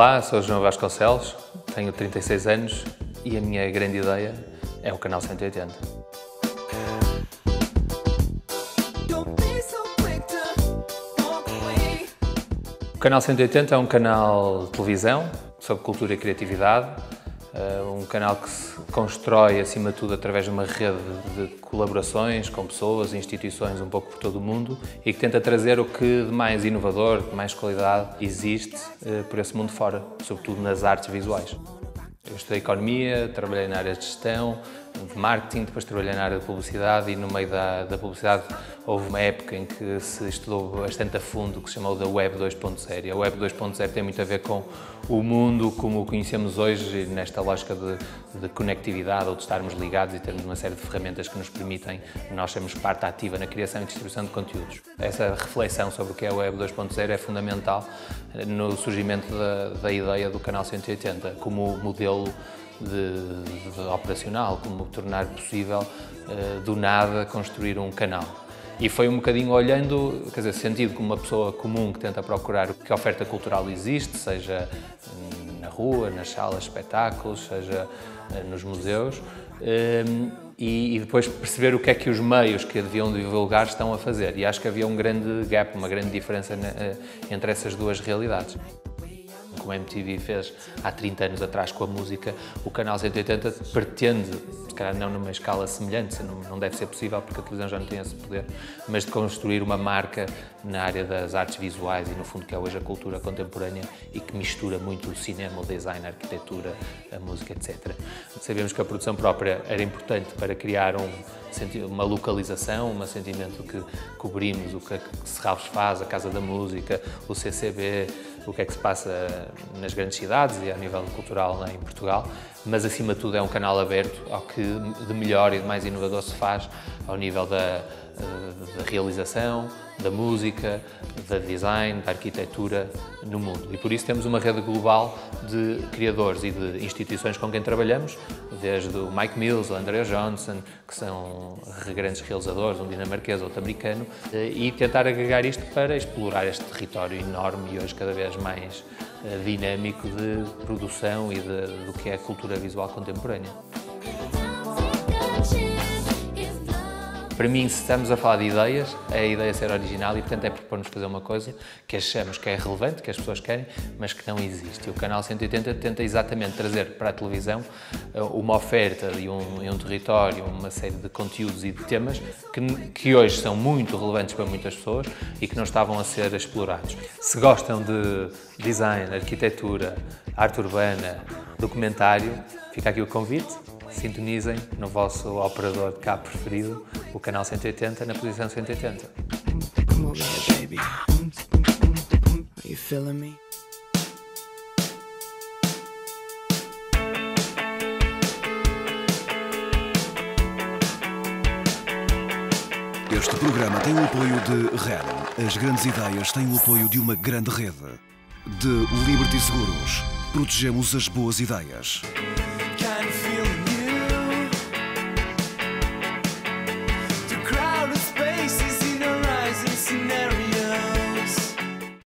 Olá, sou João Vasconcelos, tenho 36 anos e a minha grande ideia é o Canal 180. O Canal 180 é um canal de televisão sobre cultura e criatividade, um canal que se constrói, acima de tudo, através de uma rede de colaborações com pessoas e instituições um pouco por todo o mundo e que tenta trazer o que de mais inovador, de mais qualidade existe por esse mundo fora, sobretudo nas artes visuais. Eu estudei economia, trabalhei na área de gestão, de marketing, depois trabalhei na área de publicidade e no meio da publicidade houve uma época em que se estudou bastante a fundo o que se chamou da Web 2.0. A Web 2.0 tem muito a ver com o mundo como o conhecemos hoje, nesta lógica de conectividade ou de estarmos ligados e termos uma série de ferramentas que nos permitem nós sermos parte ativa na criação e distribuição de conteúdos. Essa reflexão sobre o que é a Web 2.0 é fundamental no surgimento da ideia do Canal 180 como modelo de operacional, como tornar possível do nada construir um canal. E foi um bocadinho olhando, quer dizer, sentido como uma pessoa comum que tenta procurar que oferta cultural existe, seja na rua, nas salas de espetáculos, seja nos museus, e depois perceber o que é que os meios que deviam divulgar estão a fazer. E acho que havia um grande gap, uma grande diferença entre essas duas realidades. Como a MTV fez há 30 anos atrás com a música, o Canal 180 pretende, se calhar não numa escala semelhante, não deve ser possível porque a televisão já não tem esse poder, mas de construir uma marca na área das artes visuais e no fundo que é hoje a cultura contemporânea e que mistura muito o cinema, o design, a arquitetura, a música, etc. Sabemos que a produção própria era importante para criar uma localização, um sentimento que cobrimos, o que Serralves faz, a Casa da Música, o CCB, o que é que se passa nas grandes cidades e a nível cultural em Portugal, mas acima de tudo é um canal aberto ao que de melhor e de mais inovador se faz ao nível da realização, da música, da design, da arquitetura no mundo. E por isso temos uma rede global de criadores e de instituições com quem trabalhamos, desde o Mike Mills, o André Johnson, que são grandes realizadores, um dinamarquês, outro americano, e tentar agregar isto para explorar este território enorme e hoje cada vez mais dinâmico de produção e do que é a cultura visual contemporânea. Para mim, se estamos a falar de ideias, é a ideia ser original e, portanto, é propor-nos fazer uma coisa que achamos que é relevante, que as pessoas querem, mas que não existe. E o Canal 180 tenta exatamente trazer para a televisão uma oferta e um território, uma série de conteúdos e de temas que hoje são muito relevantes para muitas pessoas e que não estavam a ser explorados. Se gostam de design, arquitetura, arte urbana, documentário, fica aqui o convite. Sintonizem no vosso operador de cabo preferido o Canal 180 na posição 180. Este programa tem o apoio de REN. As grandes ideias têm o apoio de uma grande rede. De Liberty Seguros. Protegemos as boas ideias.